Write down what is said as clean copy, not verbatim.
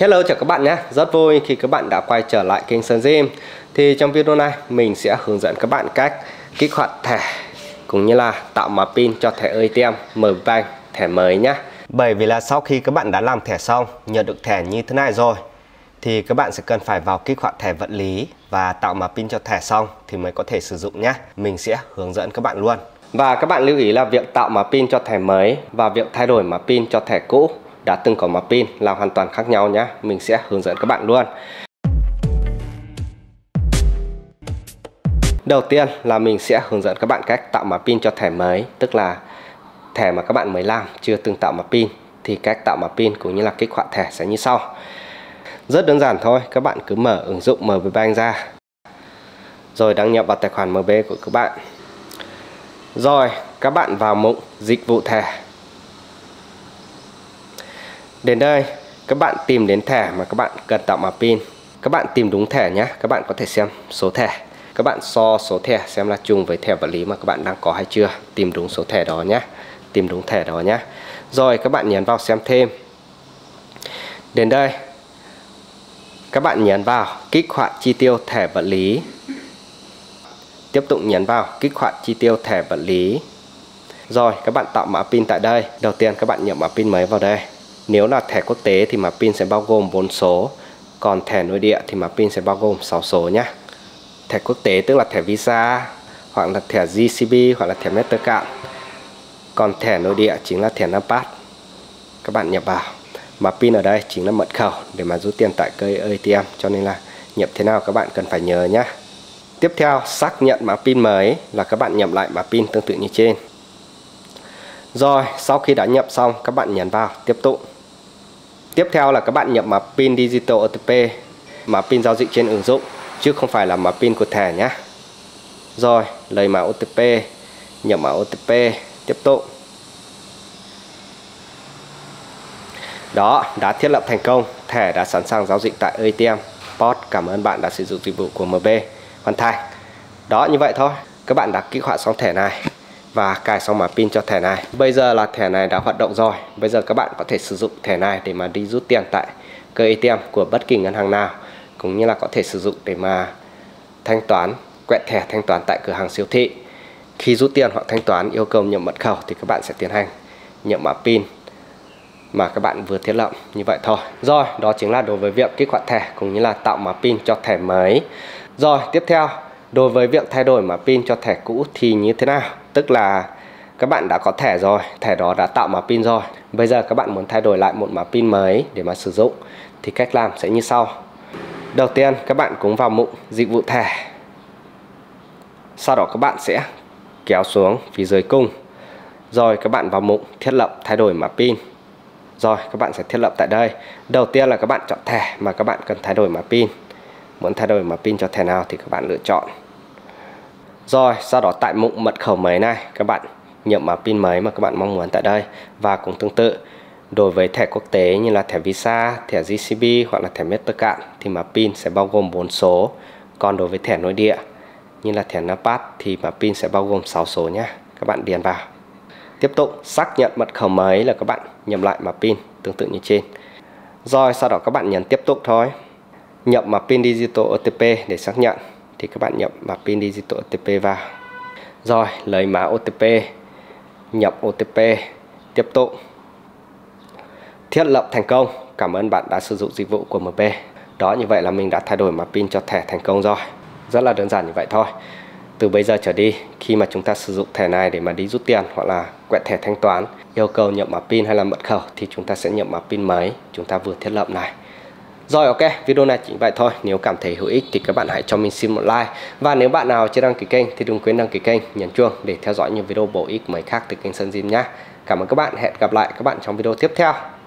Hello chào các bạn nhé, rất vui khi các bạn đã quay trở lại kênh Sơn Zim. Thì trong video này mình sẽ hướng dẫn các bạn cách kích hoạt thẻ cũng như là tạo mã pin cho thẻ ATM MB Bank thẻ mới nhé. Bởi vì là sau khi các bạn đã làm thẻ xong, nhận được thẻ như thế này rồi thì các bạn sẽ cần phải vào kích hoạt thẻ vật lý và tạo mã pin cho thẻ xong thì mới có thể sử dụng nhé. Mình sẽ hướng dẫn các bạn luôn. Và các bạn lưu ý là việc tạo mã pin cho thẻ mới và việc thay đổi mã pin cho thẻ cũ đã từng có mã pin là hoàn toàn khác nhau nhé. Mình sẽ hướng dẫn các bạn luôn. Đầu tiên là mình sẽ hướng dẫn các bạn cách tạo mã pin cho thẻ mới, tức là thẻ mà các bạn mới làm chưa từng tạo mã pin, thì cách tạo mã pin cũng như là kích hoạt thẻ sẽ như sau. Rất đơn giản thôi, các bạn cứ mở ứng dụng MB Bank ra, rồi đăng nhập vào tài khoản MB của các bạn. Rồi các bạn vào mục dịch vụ thẻ. Đến đây các bạn tìm đến thẻ mà các bạn cần tạo mã pin. Các bạn tìm đúng thẻ nhé. Các bạn có thể xem số thẻ, các bạn so số thẻ xem là trùng với thẻ vật lý mà các bạn đang có hay chưa. Tìm đúng số thẻ đó nhé, tìm đúng thẻ đó nhé. Rồi các bạn nhấn vào xem thêm. Đến đây các bạn nhấn vào kích hoạt chi tiêu thẻ vật lý. Tiếp tục nhấn vào kích hoạt chi tiêu thẻ vật lý. Rồi các bạn tạo mã pin tại đây. Đầu tiên các bạn nhập mã pin mới vào đây. Nếu là thẻ quốc tế thì mã pin sẽ bao gồm 4 số, còn thẻ nội địa thì mã pin sẽ bao gồm 6 số nhé. Thẻ quốc tế tức là thẻ Visa, hoặc là thẻ JCB, hoặc là thẻ Mastercard. Còn thẻ nội địa chính là thẻ Napas. Các bạn nhập vào. Mã pin ở đây chính là mật khẩu để mà rút tiền tại cây ATM, cho nên là nhập thế nào các bạn cần phải nhớ nhé. Tiếp theo xác nhận mã pin mới là các bạn nhập lại mã pin tương tự như trên. Rồi sau khi đã nhập xong các bạn nhấn vào tiếp tục. Tiếp theo là các bạn nhập mã pin digital OTP, mã pin giao dịch trên ứng dụng chứ không phải là mã pin của thẻ nhé. Rồi lấy mã OTP, nhập mã OTP, tiếp tục. Đó, đã thiết lập thành công, thẻ đã sẵn sàng giao dịch tại ATM POS. Cảm ơn bạn đã sử dụng dịch vụ của MB. Hoàn thành. Đó, như vậy thôi. Các bạn đã kích hoạt xong thẻ này và cài xong mã pin cho thẻ này. Bây giờ là thẻ này đã hoạt động rồi. Bây giờ các bạn có thể sử dụng thẻ này để mà đi rút tiền tại cơ ATM của bất kỳ ngân hàng nào, cũng như là có thể sử dụng để mà thanh toán, quẹt thẻ thanh toán tại cửa hàng siêu thị. Khi rút tiền hoặc thanh toán yêu cầu nhập mật khẩu thì các bạn sẽ tiến hành nhập mã pin mà các bạn vừa thiết lập. Như vậy thôi. Rồi, đó chính là đối với việc kích hoạt thẻ cũng như là tạo mã pin cho thẻ mới. Rồi, tiếp theo đối với việc thay đổi mã pin cho thẻ cũ thì như thế nào? Tức là các bạn đã có thẻ rồi, thẻ đó đã tạo mã pin rồi. Bây giờ các bạn muốn thay đổi lại một mã pin mới để mà sử dụng thì cách làm sẽ như sau. Đầu tiên các bạn cũng vào mục dịch vụ thẻ. Sau đó các bạn sẽ kéo xuống phía dưới cùng. Rồi các bạn vào mục thiết lập thay đổi mã pin. Rồi các bạn sẽ thiết lập tại đây. Đầu tiên là các bạn chọn thẻ mà các bạn cần thay đổi mã pin. Muốn thay đổi mã pin cho thẻ nào thì các bạn lựa chọn. Rồi sau đó tại mục mật khẩu mới này các bạn nhập mã pin mới mà các bạn mong muốn tại đây. Và cũng tương tự đối với thẻ quốc tế như là thẻ Visa, thẻ JCB hoặc là thẻ Mastercard thì mã pin sẽ bao gồm 4 số. Còn đối với thẻ nội địa như là thẻ Napas thì mã pin sẽ bao gồm 6 số nhé. Các bạn điền vào. Tiếp tục xác nhận mật khẩu mới là các bạn nhập lại mã pin tương tự như trên. Rồi sau đó các bạn nhấn tiếp tục thôi. Nhập mã pin digital OTP để xác nhận thì các bạn nhập mã pin digital OTP vào. Rồi lấy mã OTP, nhập OTP, tiếp tục. Thiết lập thành công. Cảm ơn bạn đã sử dụng dịch vụ của MB. Đó, như vậy là mình đã thay đổi mã pin cho thẻ thành công rồi. Rất là đơn giản như vậy thôi. Từ bây giờ trở đi, khi mà chúng ta sử dụng thẻ này để mà đi rút tiền hoặc là quẹt thẻ thanh toán, yêu cầu nhập mã pin hay là mật khẩu thì chúng ta sẽ nhập mã pin mới chúng ta vừa thiết lập này. Rồi, ok, video này chỉ vậy thôi. Nếu cảm thấy hữu ích thì các bạn hãy cho mình xin một like. Và nếu bạn nào chưa đăng ký kênh thì đừng quên đăng ký kênh, nhấn chuông để theo dõi những video bổ ích mới khác từ kênh Sơn Zim nhé. Cảm ơn các bạn, hẹn gặp lại các bạn trong video tiếp theo.